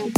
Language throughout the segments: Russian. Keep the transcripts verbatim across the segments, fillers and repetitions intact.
Всем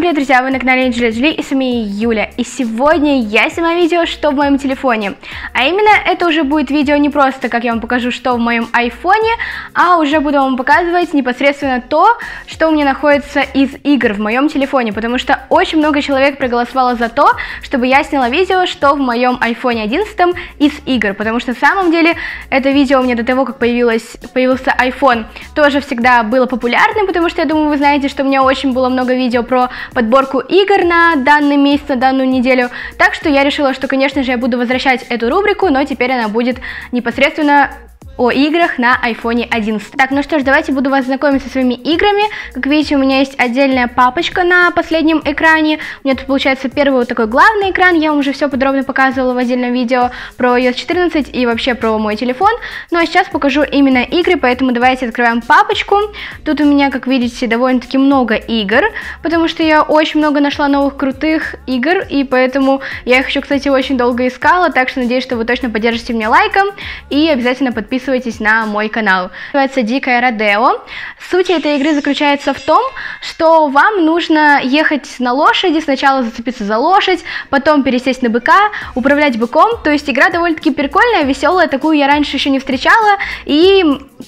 привет, друзья! Вы на канале Джули Джули и с вами Юля. И сегодня я снимаю видео, что в моем телефоне. А именно, это уже будет видео не просто, как я вам покажу, что в моем айфоне, а уже буду вам показывать непосредственно то, что у меня находится из игр в моем телефоне. Потому что очень много человек проголосовало за то, чтобы я сняла видео, что в моем айфоне одиннадцать из игр. Потому что на самом деле это видео у меня до того, как появилось, появился iPhone, тоже всегда было популярным. Потому что я думаю, вы знаете, что у меня очень было много видео про подборку игр на данный месяц, на данную неделю, так что я решила, что, конечно же, я буду возвращать эту рубрику, но теперь она будет непосредственно о играх на айфоне одиннадцать. Так, ну что ж, давайте буду вас знакомить со своими играми. Как видите, у меня есть отдельная папочка на последнем экране. У меня тут получается первый вот такой главный экран. Я вам уже все подробно показывала в отдельном видео про iOS четырнадцать и вообще про мой телефон. Ну а сейчас покажу именно игры, поэтому давайте открываем папочку. Тут у меня, как видите, довольно-таки много игр, потому что я очень много нашла новых крутых игр, и поэтому я их еще, кстати, очень долго искала, так что надеюсь, что вы точно поддержите меня лайком и обязательно подписывайтесь на мой канал. Называется Дикая Родео. Суть этой игры заключается в том, что вам нужно ехать на лошади, сначала зацепиться за лошадь, потом пересесть на быка, управлять быком. То есть игра довольно-таки прикольная, веселая, такую я раньше еще не встречала, и,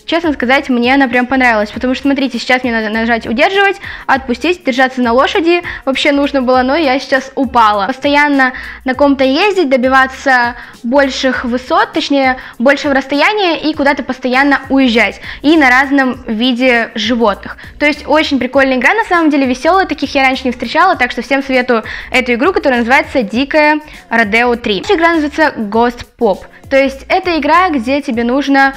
честно сказать, мне она прям понравилась, потому что, смотрите, сейчас мне надо нажать удерживать, отпустить, держаться на лошади, вообще нужно было, но я сейчас упала. Постоянно на ком-то ездить, добиваться больших высот, точнее, большего расстояния, и куда-то постоянно уезжать, и на разном виде животных. То есть очень прикольная игра, на самом деле веселая, таких я раньше не встречала, так что всем советую эту игру, которая называется Дикая Родео три. Эта игра называется Гост Поп, то есть это игра, где тебе нужно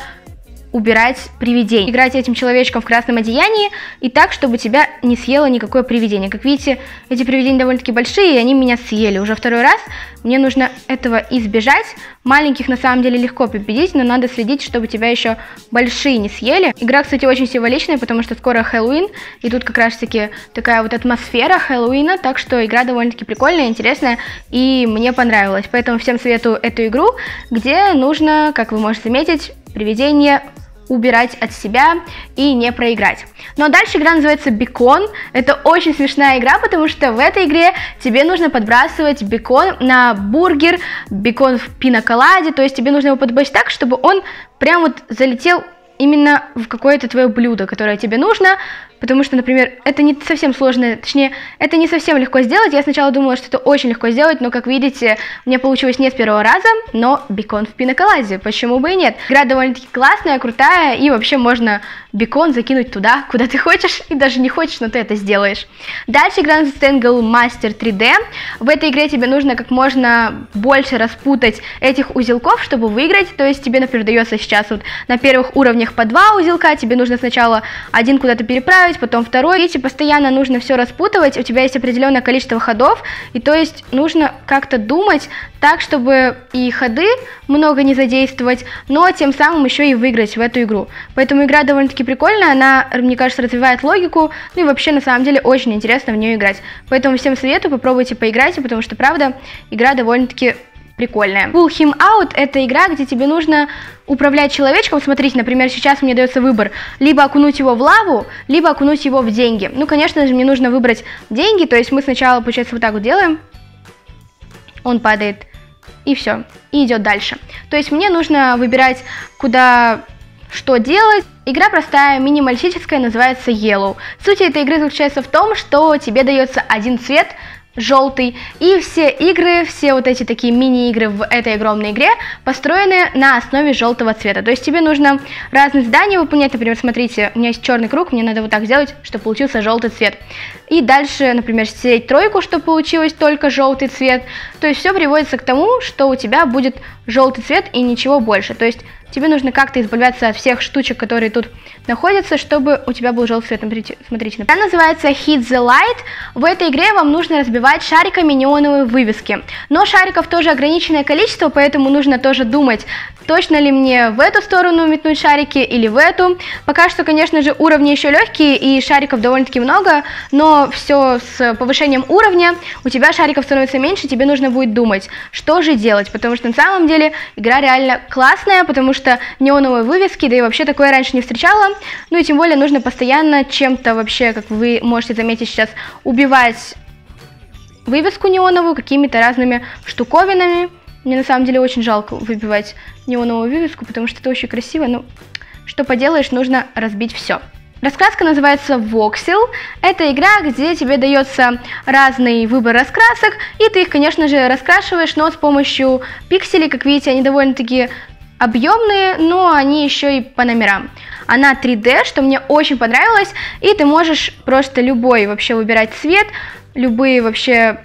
убирать привидений, играть этим человечком в красном одеянии, и так, чтобы тебя не съело никакое привидение. Как видите, эти привидения довольно-таки большие, и они меня съели уже второй раз. Мне нужно этого избежать. Маленьких на самом деле легко победить, но надо следить, чтобы тебя еще большие не съели. Игра, кстати, очень символичная, потому что скоро Хэллоуин, и тут как раз-таки такая вот атмосфера Хэллоуина, так что игра довольно-таки прикольная, интересная, и мне понравилась. Поэтому всем советую эту игру, где нужно, как вы можете заметить, привидение убирать от себя и не проиграть. Ну а дальше игра называется Бекон. Это очень смешная игра, потому что в этой игре тебе нужно подбрасывать бекон на бургер, бекон в пиноколаде, то есть тебе нужно его подбросить так, чтобы он прям вот залетел именно в какое-то твое блюдо, которое тебе нужно, потому что, например, это не совсем сложно, точнее, это не совсем легко сделать. Я сначала думала, что это очень легко сделать, но, как видите, у меня получилось не с первого раза, но бекон в пиноколаде, почему бы и нет. Игра довольно-таки классная, крутая, и вообще можно бекон закинуть туда, куда ты хочешь, и даже не хочешь, но ты это сделаешь. Дальше игра Grand Stangle Мастер три дэ. В этой игре тебе нужно как можно больше распутать этих узелков, чтобы выиграть, то есть тебе, например, дается сейчас вот на первых уровнях по два узелка, тебе нужно сначала один куда-то переправить, потом второй. Видите, постоянно нужно все распутывать, у тебя есть определенное количество ходов, и то есть нужно как-то думать так, чтобы и ходы много не задействовать, но тем самым еще и выиграть в эту игру. Поэтому игра довольно-таки прикольная, она, мне кажется, развивает логику, ну и вообще, на самом деле, очень интересно в нее играть. Поэтому всем советую, попробуйте поиграйте, потому что, правда, игра довольно-таки прикольная. Pull him out — это игра, где тебе нужно управлять человечком. Смотрите, например, сейчас мне дается выбор: либо окунуть его в лаву, либо окунуть его в деньги. Ну, конечно же, мне нужно выбрать деньги, то есть мы сначала, получается, вот так вот делаем, он падает, и все, и идет дальше. То есть мне нужно выбирать, куда, что делать. Игра простая, минималистическая, называется Yellow. Суть этой игры заключается в том, что тебе дается один цвет, желтый, и все игры, все вот эти такие мини-игры в этой огромной игре построены на основе желтого цвета. То есть тебе нужно разные задания выполнять, например, смотрите, у меня есть черный круг, мне надо вот так сделать, чтобы получился желтый цвет. И дальше, например, сеять тройку, чтобы получилось только желтый цвет. То есть все приводится к тому, что у тебя будет желтый цвет и ничего больше. То есть тебе нужно как-то избавляться от всех штучек, которые тут находятся, чтобы у тебя был желтый цвет. Смотрите, она называется Hit the Light. В этой игре вам нужно разбивать развивать шариками неоновые вывески. Но шариков тоже ограниченное количество, поэтому нужно тоже думать, точно ли мне в эту сторону метнуть шарики или в эту. Пока что, конечно же, уровни еще легкие и шариков довольно-таки много, но все с повышением уровня у тебя шариков становится меньше, тебе нужно будет думать, что же делать, потому что на самом деле игра реально классная, потому что неоновые вывески, да и вообще такое раньше не встречала, ну и тем более нужно постоянно чем-то вообще, как вы можете заметить сейчас, убивать вывеску неоновую какими-то разными штуковинами. Мне на самом деле очень жалко выбивать неоновую вывеску, потому что это очень красиво, но что поделаешь, нужно разбить все. Раскраска называется Voxel. Это игра, где тебе дается разный выбор раскрасок, и ты их, конечно же, раскрашиваешь, но с помощью пикселей, как видите, они довольно-таки объемные, но они еще и по номерам. Она три дэ, что мне очень понравилось, и ты можешь просто любой вообще выбирать цвет, любые вообще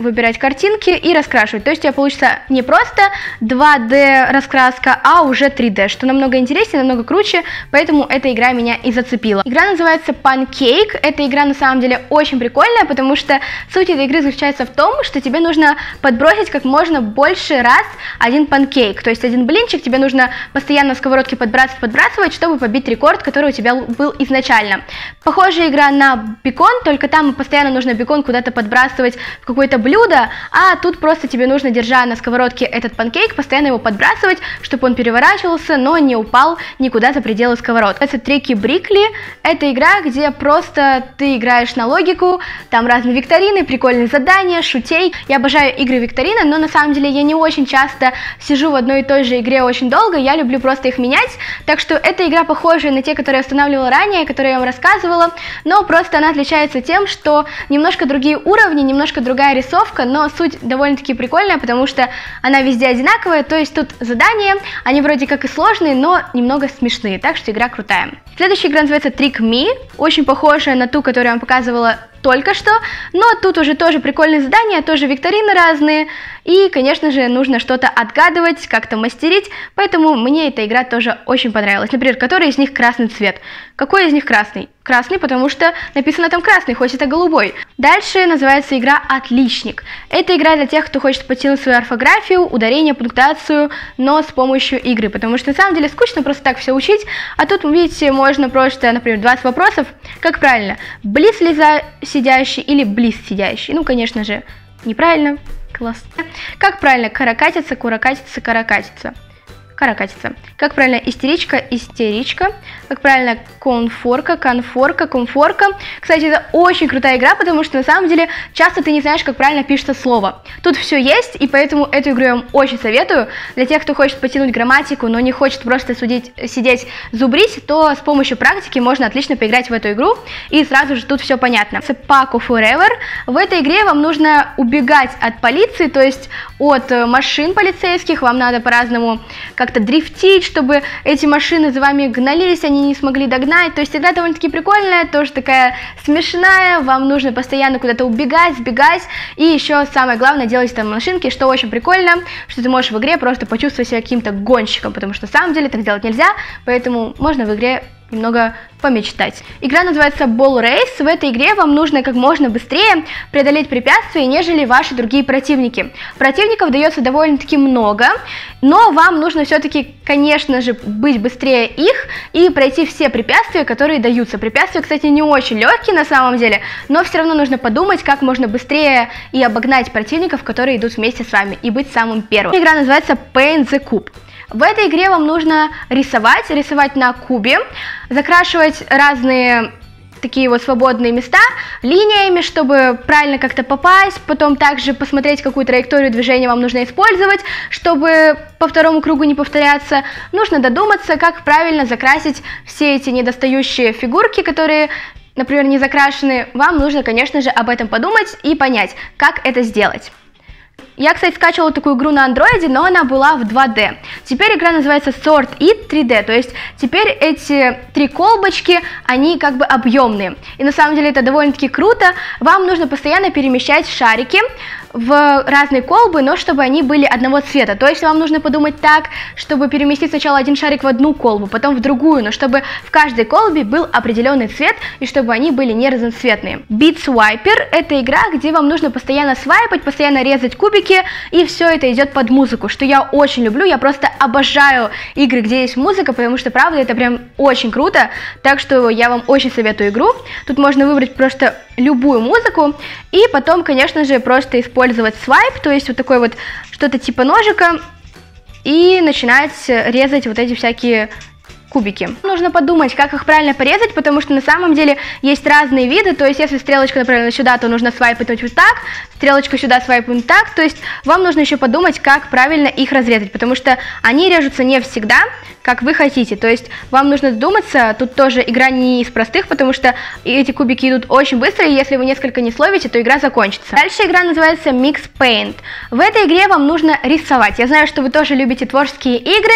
выбирать картинки и раскрашивать. То есть у тебя получится не просто два дэ раскраска, а уже три дэ, что намного интереснее, намного круче, поэтому эта игра меня и зацепила. Игра называется Pancake. Эта игра на самом деле очень прикольная, потому что суть этой игры заключается в том, что тебе нужно подбросить как можно больше раз один панкейк, то есть один блинчик тебе нужно постоянно в сковородке подбрасывать, подбрасывать, чтобы побить рекорд, который у тебя был изначально. Похожая игра на Бекон, только там постоянно нужно бекон куда-то подбрасывать в какой-то блинчик, блюдо, а тут просто тебе нужно, держа на сковородке этот панкейк, постоянно его подбрасывать, чтобы он переворачивался, но не упал никуда за пределы сковородки. Это Tricky Brickley, это игра, где просто ты играешь на логику, там разные викторины, прикольные задания, шутей. Я обожаю игры викторины, но на самом деле я не очень часто сижу в одной и той же игре очень долго, я люблю просто их менять, так что эта игра похожа на те, которые я устанавливала ранее, которые я вам рассказывала, но просто она отличается тем, что немножко другие уровни, немножко другая рисовка, но суть довольно-таки прикольная, потому что она везде одинаковая, то есть тут задания, они вроде как и сложные, но немного смешные, так что игра крутая. Следующая игра называется Trick Me, очень похожая на ту, которую я вам показывала только что, но тут уже тоже прикольные задания, тоже викторины разные, и, конечно же, нужно что-то отгадывать, как-то мастерить, поэтому мне эта игра тоже очень понравилась. Например, который из них красный цвет? Какой из них красный? Красный, потому что написано там красный, хоть это голубой. Дальше называется игра «Отличник». Это игра для тех, кто хочет подтянуть свою орфографию, ударение, пунктуацию, но с помощью игры, потому что на самом деле скучно просто так все учить, а тут, видите, можно просто, например, двадцать вопросов, как правильно, близ ли за сидящий или близ сидящий, ну, конечно же, неправильно, класс. Как правильно, каракатица, куракатица, каракатица. Каракатица. Как правильно, истеричка, истеричка. Как правильно, конфорка, конфорка, комфорка. Кстати, это очень крутая игра, потому что на самом деле часто ты не знаешь, как правильно пишется слово. Тут все есть, и поэтому эту игру я вам очень советую. Для тех, кто хочет потянуть грамматику, но не хочет просто судить, сидеть зубрить, то с помощью практики можно отлично поиграть в эту игру, и сразу же тут все понятно. Sapako forever. В этой игре вам нужно убегать от полиции, то есть от машин полицейских, вам надо по-разному как как-то дрифтить, чтобы эти машины за вами гнались, они не смогли догнать. То есть игра довольно-таки прикольная, тоже такая смешная, вам нужно постоянно куда-то убегать, сбегать, и еще самое главное делать там машинки, что очень прикольно, что ты можешь в игре просто почувствовать себя каким-то гонщиком, потому что на самом деле так делать нельзя, поэтому можно в игре немного помечтать. Игра называется Ball Race. В этой игре вам нужно как можно быстрее преодолеть препятствия, нежели ваши другие противники. Противников дается довольно-таки много, но вам нужно все-таки, конечно же, быть быстрее их и пройти все препятствия, которые даются. Препятствия, кстати, не очень легкие на самом деле, но все равно нужно подумать, как можно быстрее и обогнать противников, которые идут вместе с вами, и быть самым первым. Игра называется Paint the Cube. В этой игре вам нужно рисовать, рисовать на кубе, закрашивать разные такие вот свободные места линиями, чтобы правильно как-то попасть, потом также посмотреть, какую траекторию движения вам нужно использовать, чтобы по второму кругу не повторяться. Нужно додуматься, как правильно закрасить все эти недостающие фигурки, которые, например, не закрашены. Вам нужно, конечно же, об этом подумать и понять, как это сделать. Я, кстати, скачивала такую игру на андроиде, но она была в два дэ. Теперь игра называется Sort It три дэ, то есть теперь эти три колбочки, они как бы объемные. И на самом деле это довольно-таки круто. Вам нужно постоянно перемещать шарики в разные колбы, но чтобы они были одного цвета. То есть вам нужно подумать так, чтобы переместить сначала один шарик в одну колбу, потом в другую, но чтобы в каждой колбе был определенный цвет и чтобы они были не разноцветные. Beat Swiper – это игра, где вам нужно постоянно свайпать, постоянно резать кубики, и все это идет под музыку, что я очень люблю, я просто обожаю игры, где есть музыка, потому что, правда, это прям очень круто, так что я вам очень советую игру. Тут можно выбрать просто любую музыку и потом, конечно же, просто использовать свайп, то есть вот такой вот что-то типа ножика, и начинать резать вот эти всякие кубики. Нужно подумать, как их правильно порезать, потому что на самом деле есть разные виды, то есть если стрелочка направлена сюда, то нужно свайпнуть вот так, стрелочку сюда свайпнуть так, то есть вам нужно еще подумать, как правильно их разрезать, потому что они режутся не всегда, как вы хотите, то есть вам нужно задуматься, тут тоже игра не из простых, потому что эти кубики идут очень быстро, и если вы несколько не словите, то игра закончится. Дальше игра называется Mix Paint. В этой игре вам нужно рисовать. Я знаю, что вы тоже любите творческие игры,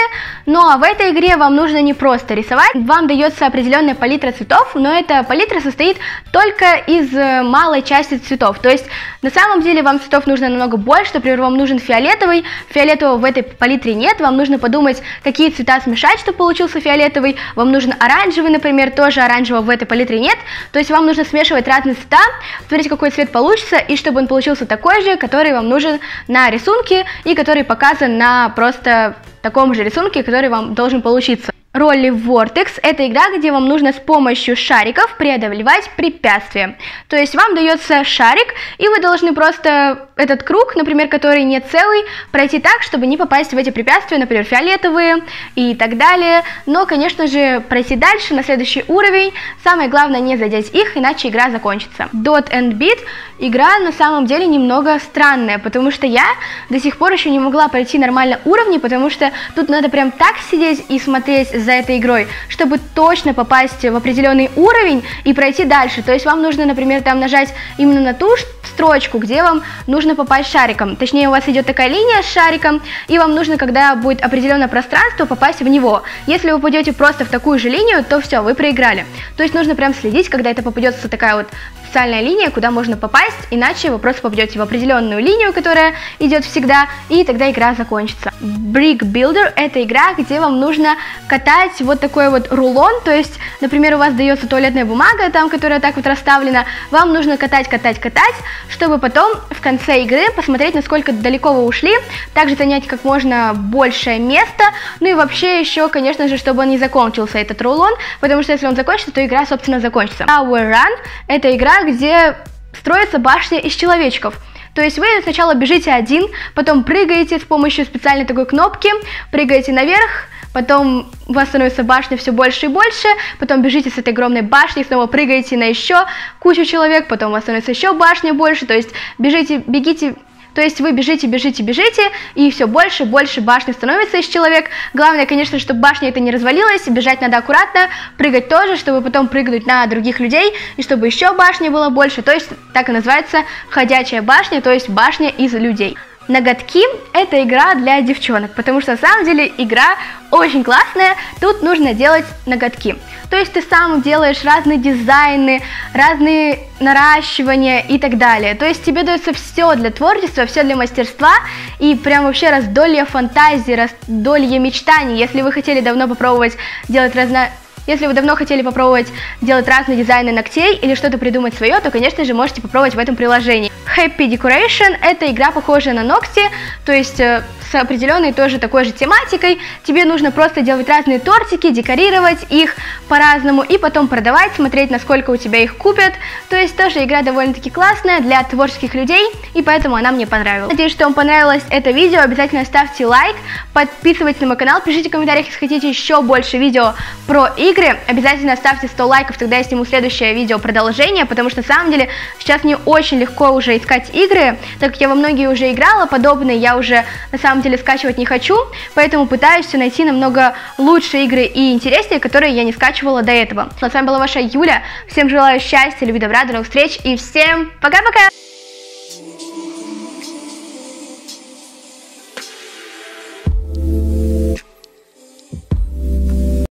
но в этой игре вам нужно не просто рисовать, вам дается определенная палитра цветов, но эта палитра состоит только из малой части цветов, то есть на самом деле вам цветов нужно намного больше, например, вам нужен фиолетовый, фиолетового в этой палитре нет, вам нужно подумать, какие цвета смешать, чтобы получился фиолетовый, вам нужен оранжевый, например, тоже оранжевого в этой палитре нет, то есть вам нужно смешивать разные цвета, смотреть, какой цвет получится, и чтобы он получился такой же, который вам нужен на рисунке и который показан на просто таком же рисунке, который вам должен получиться. Rolly Vortex – это игра, где вам нужно с помощью шариков преодолевать препятствия. То есть вам дается шарик, и вы должны просто этот круг, например, который не целый, пройти так, чтобы не попасть в эти препятствия, например, фиолетовые и так далее. Но, конечно же, пройти дальше на следующий уровень. Самое главное не задеть их, иначе игра закончится. Dot and Beat – игра на самом деле немного странная, потому что я до сих пор еще не могла пройти нормально уровни, потому что тут надо прям так сидеть и смотреть за этой игрой, чтобы точно попасть в определенный уровень и пройти дальше. То есть вам нужно, например, там нажать именно на ту строчку, где вам нужно попасть шариком. Точнее, у вас идет такая линия с шариком, и вам нужно, когда будет определенное пространство, попасть в него. Если вы пойдете просто в такую же линию, то все, вы проиграли. То есть нужно прям следить, когда это попадется такая вот специальная линия, куда можно попасть, иначе вы просто попадете в определенную линию, которая идет всегда, и тогда игра закончится. Brick Builder – это игра, где вам нужно кататься вот такой вот рулон, то есть, например, у вас дается туалетная бумага, там, которая так вот расставлена, вам нужно катать, катать, катать, чтобы потом в конце игры посмотреть, насколько далеко вы ушли, также занять как можно большее место, ну и вообще еще, конечно же, чтобы он не закончился, этот рулон, потому что если он закончится, то игра, собственно, закончится. Tower Run – это игра, где строится башня из человечков. То есть вы сначала бежите один, потом прыгаете с помощью специальной такой кнопки, прыгаете наверх, потом у вас становится башня все больше и больше, потом бежите с этой огромной башней, снова прыгаете на еще кучу человек, потом у вас становится еще башня больше, то есть бежите, бегите... То есть вы бежите, бежите, бежите, и все больше и больше башни становится из человек. Главное, конечно, чтобы башня это не развалилась, бежать надо аккуратно, прыгать тоже, чтобы потом прыгнуть на других людей, и чтобы еще башни было больше. То есть так и называется ходячая башня, то есть башня из людей. Ноготки – это игра для девчонок, потому что на самом деле игра очень классная, тут нужно делать ноготки. То есть ты сам делаешь разные дизайны, разные наращивания и так далее. То есть тебе дается все для творчества, все для мастерства и прям вообще раздолье фантазии, раздолье мечтаний. Если вы хотели давно попробовать делать разно... Если вы давно хотели попробовать делать разные дизайны ногтей или что-то придумать свое, то, конечно же, можете попробовать в этом приложении. Happy Decoration – это игра, похожая на ногти, то есть с определенной тоже такой же тематикой. Тебе нужно просто делать разные тортики, декорировать их по-разному и потом продавать, смотреть, насколько у тебя их купят. То есть тоже игра довольно-таки классная для творческих людей, и поэтому она мне понравилась. Надеюсь, что вам понравилось это видео. Обязательно ставьте лайк, подписывайтесь на мой канал, пишите в комментариях, если хотите еще больше видео про игры. Обязательно ставьте сто лайков, тогда я сниму следующее видео продолжение, потому что на самом деле сейчас мне очень легко уже искать игры, так как я во многие уже играла, подобные я уже на самом деле скачивать не хочу, поэтому пытаюсь найти намного лучшие игры и интереснее, которые я не скачивала до этого. С вами была ваша Юля, всем желаю счастья, любви, добра, до новых встреч и всем пока-пока!